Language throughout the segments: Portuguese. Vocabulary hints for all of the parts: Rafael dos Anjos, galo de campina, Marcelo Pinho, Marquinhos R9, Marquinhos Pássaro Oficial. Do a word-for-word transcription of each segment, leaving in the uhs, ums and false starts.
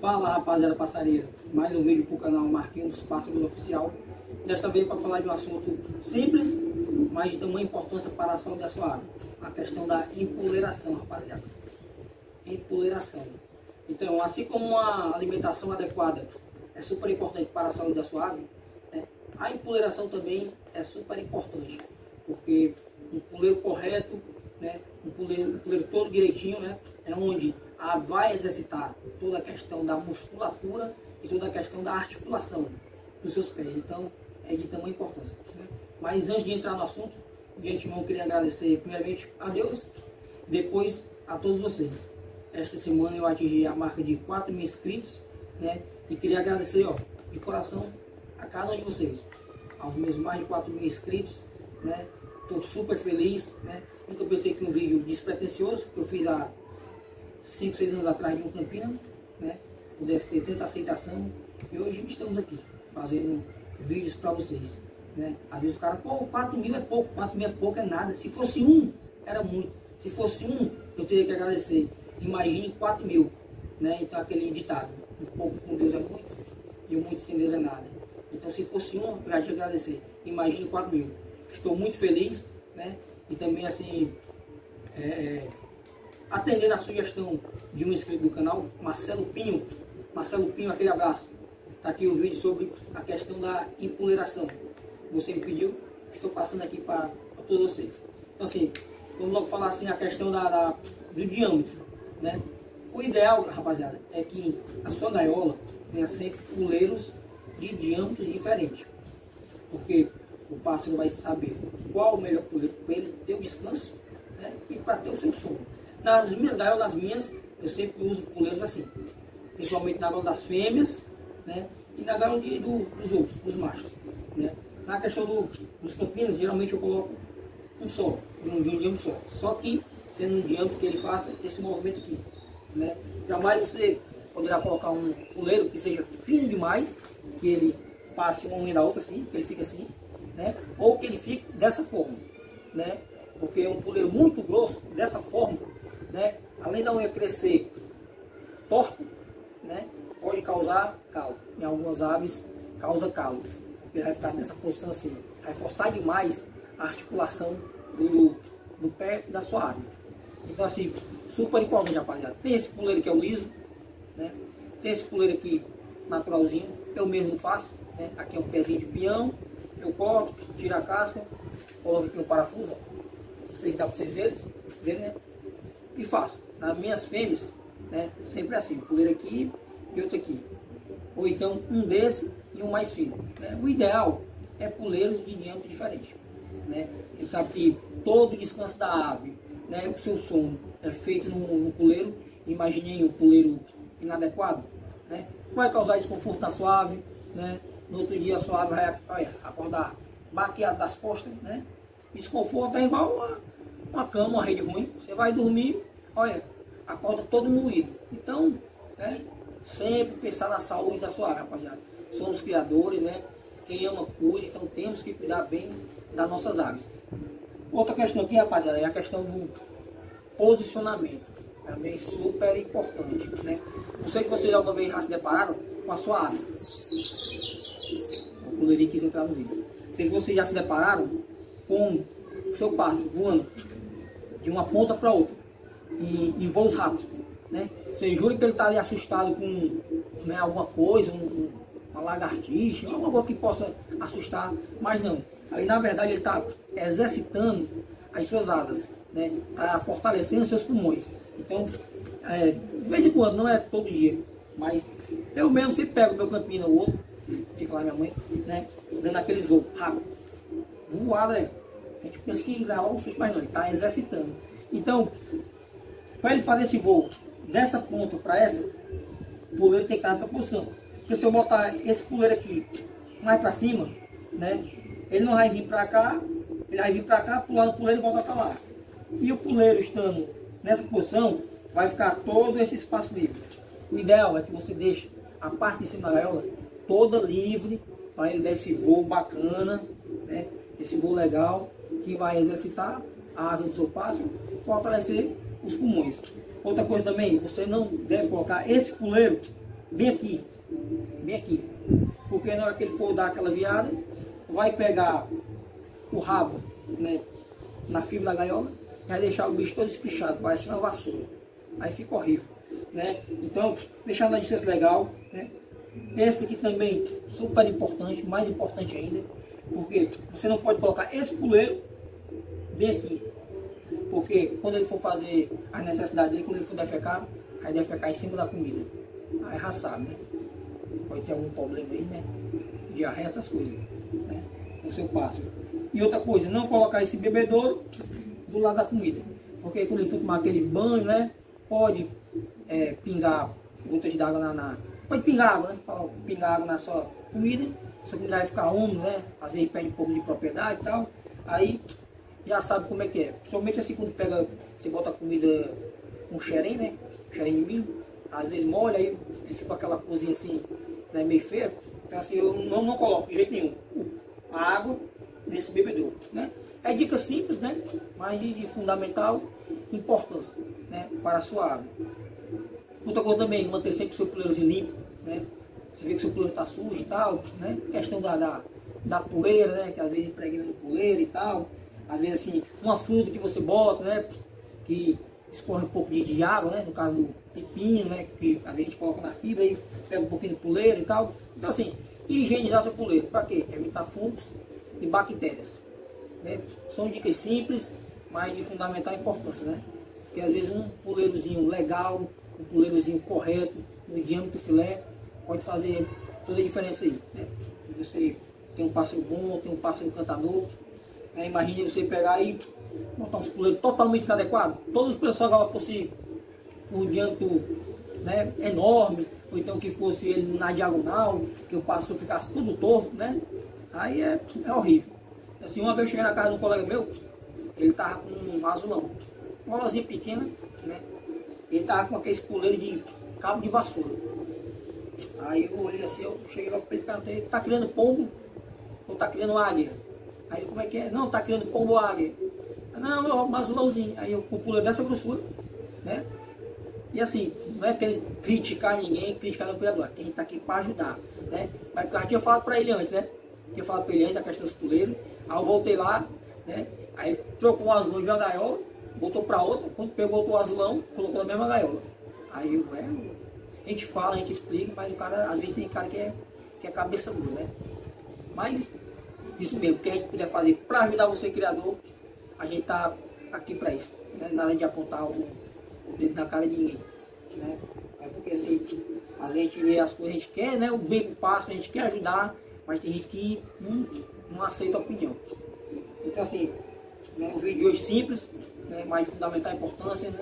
Fala, rapaziada passareira, mais um vídeo pro canal Marquinhos Pássaro Oficial. Desta vez para falar de um assunto simples, mas de tamanha importância para a ação da sua água, a questão da empoleiração, rapaziada. Empoleiração. Então, assim como uma alimentação adequada é super importante para a saúde da sua ave, né? A empoleiração também é super importante, porque um puleiro correto, né? um, puleiro, um puleiro todo direitinho, né? É onde a ave vai exercitar toda a questão da musculatura e toda a questão da articulação dos seus pés. Então, é de tamanha importância, né? Mas antes de entrar no assunto, de antemão queria agradecer primeiramente a Deus, depois a todos vocês. Esta semana eu atingi a marca de quatro mil inscritos, né? E queria agradecer, ó, de coração a cada um de vocês, aos meus mais de quatro mil inscritos, né? Estou super feliz, né? Nunca pensei que um vídeo despretensioso, que eu fiz há cinco, seis anos atrás de um Campina, né? Pudesse ter tanta aceitação, e hoje estamos aqui fazendo vídeos para vocês, né? Às vezes o cara, pô, quatro mil é pouco, quatro mil é pouco, é nada. Se fosse um, era muito. Se fosse um, eu teria que agradecer. Imagine quatro mil, né? Então aquele ditado, um pouco com Deus é muito e um muito sem Deus é nada. Então se fosse um, eu já te agradecer. Imagine quatro mil. Estou muito feliz, né? E também assim, é, atendendo a sugestão de um inscrito do canal, Marcelo Pinho. Marcelo Pinho, aquele abraço. Está aqui o vídeo sobre a questão da empoleiração. Você me pediu, estou passando aqui para todos vocês. Então assim, vamos logo falar assim a questão da, da, do diâmetro, né? O ideal, rapaziada, é que a sua gaiola tenha sempre puleiros de diâmetros diferentes, porque o pássaro vai saber qual o melhor puleiro para ele ter o descanso, né? E para ter o seu sono. Nas minhas gaiolas minhas, eu sempre uso puleiros assim, principalmente na gaiola das fêmeas, né? E na gaiola de, do, dos outros, dos machos, né? Na questão do, dos campinos, geralmente eu coloco um só, de um, de um diâmetro só, só que sendo um diâmetro que ele faça esse movimento aqui, né? Jamais você poderá colocar um puleiro que seja fino demais, que ele passe uma unha da outra assim, que ele fique assim, né? Ou que ele fique dessa forma, né? Porque um puleiro muito grosso, dessa forma, né? Além da unha crescer torta, né? Pode causar calo. Em algumas aves causa calo, porque vai ficar nessa posição assim, vai forçar demais a articulação do, do pé da sua ave. Então assim, super importante, rapaziada. Tem esse puleiro que é o liso, né? Tem esse puleiro aqui naturalzinho, eu mesmo faço, né? Aqui é um pezinho de peão, eu corto, tiro a casca, coloco aqui um parafuso, ó. Vocês dá para vocês verem, verem, né? E faço. Nas minhas fêmeas, né? Sempre assim, puleiro aqui e outro aqui. Ou então um desse e um mais fino, né? O ideal é puleiros de diâmetro diferente, né? Ele sabe que todo o descanso da ave, né, o seu sono é feito no puleiro. Imaginei um puleiro inadequado, né, vai causar desconforto na sua ave, né? No outro dia a sua ave vai, vai acordar baqueada das costas, né? Desconforto é igual uma, uma cama, uma rede ruim. Você vai dormir, olha, acorda todo moído. Então, né, sempre pensar na saúde da sua ave, rapaziada. Somos criadores, né? Quem ama cuida, então temos que cuidar bem das nossas aves. Outra questão aqui, rapaziada, é a questão do posicionamento. Também super importante, né? Não sei se vocês alguma vez já se depararam com a sua ave. O puleirinho quis entrar no vídeo. Não sei se vocês já se depararam com o seu pássaro voando de uma ponta para outra, em, em voos rápidos, né? Você jura que ele está ali assustado com, né, alguma coisa, um, uma lagartixa, alguma coisa que possa assustar, mas não. Aí, na verdade, ele está exercitando as suas asas, né? Está fortalecendo seus pulmões. Então, é, de vez em quando, não é todo dia, mas eu mesmo sempre pego meu Campina, o outro, fica lá minha mãe, né? Dando aqueles voos rápidos. Voada, né? A gente pensa que dá um susto, mas não, ele está exercitando. Então, para ele fazer esse voo dessa ponta para essa, o puleiro tem que estar nessa posição. Porque se eu botar esse puleiro aqui mais para cima, né? Ele não vai vir para cá, ele vai vir para cá, pular no puleiro e voltar para lá. E o puleiro estando nessa posição, vai ficar todo esse espaço livre. O ideal é que você deixe a parte de cima da gaiola toda livre, para ele dar esse voo bacana, né? Esse voo legal, que vai exercitar a asa do seu pássaro, fortalecer os pulmões. Outra coisa também, você não deve colocar esse puleiro bem aqui, bem aqui, porque na hora que ele for dar aquela viada, vai pegar o rabo, né, na fibra da gaiola, vai deixar o bicho todo espichado, parecendo uma vassoura, aí fica horrível, né? Então, deixar na distância legal, né? Esse aqui também, super importante, mais importante ainda, porque você não pode colocar esse puleiro bem aqui, porque quando ele for fazer a necessidade dele, quando ele for defecar, vai defecar em cima da comida, aí já sabe, né? Pode ter algum problema aí, né? Diarreia, essas coisas, né? O seu pássaro. E outra coisa, não colocar esse bebedouro do lado da comida, porque quando ele for tomar aquele banho, né? Pode é, pingar gotas d'água na, na... Pode pingar água, né? Pingar água na sua comida, sua comida vai ficar úmida, né? Às vezes perde um pouco de propriedade e tal, aí já sabe como é que é. Principalmente assim quando pega, você bota a comida com xerém, né? Xerém de milho, às vezes molha, aí fica aquela cozinha assim, né? Meio feia. Então assim, eu não, não coloco de jeito nenhum a água nesse bebedouro, né? É dica simples, né? Mas de, de fundamental importância, né? Para a sua água. Outra coisa também, manter sempre o seu puleirozinho limpo, né? Você vê que o seu puleiro está sujo e tal, né? Questão da, da, da poeira, né? Que às vezes impregna no puleiro e tal. Às vezes assim, uma fruta que você bota, né? Que escorre um pouquinho de água, né? No caso do pepino, né? Que a gente coloca na fibra e pega um pouquinho de puleiro e tal. Então assim, higienizar seu puleiro. Para quê? Evitar fungos e bactérias, né? São dicas simples, mas de fundamental importância, né? Porque às vezes um puleirozinho legal, um puleirozinho correto, no diâmetro do filé, pode fazer toda a diferença aí, né? Você tem um pássaro bom, tem um pássaro encantador, né? Imagine você pegar e botar uns puleiros totalmente inadequados. Todos os puleiros, só que fosse um diâmetro, né, enorme, ou então que fosse ele na diagonal, que o pássaro ficasse tudo torto, né? Aí é, é horrível. Assim, uma vez eu cheguei na casa de um colega meu, ele tava com um azulão, uma lolazinha pequena, né? Ele tava com aquele puleiro de cabo de vassoura. Aí eu olhei assim, eu cheguei logo para ele e perguntei, tá criando pombo ou tá criando águia? Aí ele, como é que é? Não, tá criando pombo ou águia? Não, não, um azulãozinho. Aí eu com o puleiro dessa grossura, né? E assim, não é querendo criticar ninguém, criticar no criador, quem tá aqui para ajudar, né? Mas porque aqui eu falo para ele antes, né? Eu falo para ele antes da questão dos puleiros. Aí eu voltei lá, né? Aí ele trocou um azulão de uma gaiola, botou para outra, quando pegou o azulão, colocou na mesma gaiola. Aí eu, é, a gente fala, a gente explica, mas o cara, às vezes tem cara que é, que é cabeça dura, né? Mas isso mesmo, o que a gente puder fazer para ajudar você, criador, a gente tá aqui para isso, né? Nada de apontar o, o dedo na cara de ninguém, né? É porque assim, a gente vê as coisas, a gente quer, né? O bem do pássaro, a gente quer ajudar, mas tem gente que hum, não aceita a opinião. Então assim, né? O vídeo de hoje simples, né, mas de fundamental importância, né?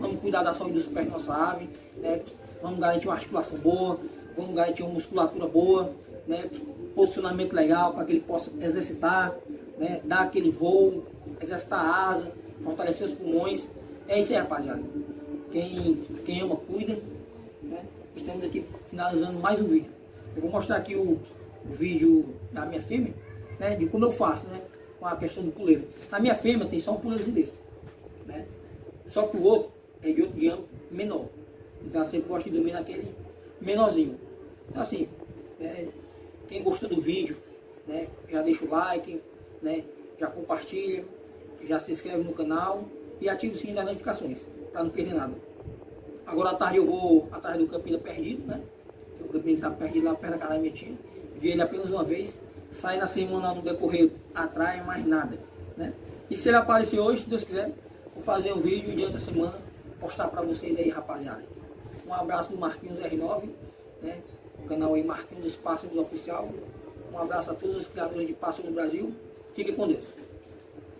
Vamos cuidar da saúde dos pés da nossa ave, né? Vamos garantir uma articulação boa, vamos garantir uma musculatura boa, né? Posicionamento legal para que ele possa exercitar, né? Dar aquele voo, exercitar a asa, fortalecer os pulmões. É isso aí, rapaziada. Quem, quem ama, cuida, né? Estamos aqui finalizando mais um vídeo. Eu vou mostrar aqui o, o vídeo da minha fêmea, né? De como eu faço, né? Com a questão do puleiro. Na minha fêmea tem só um puleirozinho desse, né? Só que o outro é de outro diâmetro menor. Então você gosta de dormir naquele menorzinho. Então assim, né, quem gostou do vídeo, né, já deixa o like, né, já compartilha, já se inscreve no canal e ativa o sininho das notificações, para não perder nada. Agora à tarde eu vou atrás do campinho perdido, né? O campinho está perdido lá perto da casa da minha tia. Vi ele apenas uma vez, sai na semana no decorrer, atrai mais nada, né? E se ele aparecer hoje, se Deus quiser, vou fazer um vídeo de outra semana, postar para vocês aí, rapaziada. Um abraço do Marquinhos R nove, né? O canal aí Marquinhos Pássaro Oficial. Um abraço a todos os criadores de pássaro do Brasil. Fiquem com Deus.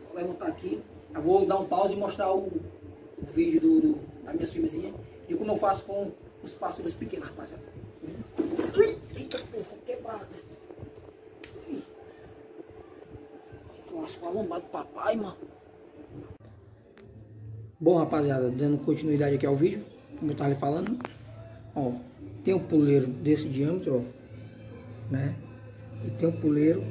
Vou levantar aqui. Eu vou dar um pause e mostrar o, o vídeo do, do, da minha filmezinha e como eu faço com os pássaros pequenos, rapaziada. Eita, porra, quebrada. Lascou a lombada do papai, mano. Bom, rapaziada, dando continuidade aqui ao vídeo, como eu estava lhe falando, ó, tem um puleiro desse diâmetro, ó, né? E tem um puleiro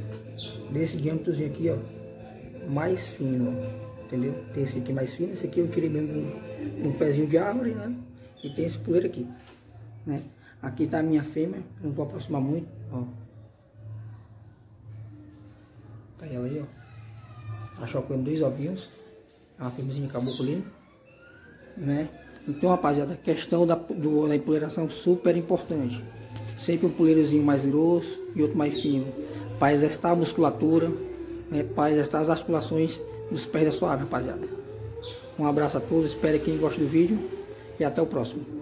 desse diâmetrozinho aqui, ó, mais fino, ó, entendeu? Tem esse aqui mais fino, esse aqui eu tirei mesmo de um pezinho de árvore, né? E tem esse puleiro aqui, né? Aqui tá a minha fêmea, não vou aproximar muito, ó. Tá ela aí, ó. Tá chocando dois ovinhos. É uma fêmeazinha caboculina, né? Então, rapaziada, a questão da, do, da empoleiração super importante. Sempre um poleirozinho mais grosso e outro mais fino, para exercitar a musculatura, né, para exercitar as articulações dos pés da sua ave, rapaziada. Um abraço a todos, espero que quem goste do vídeo e até o próximo.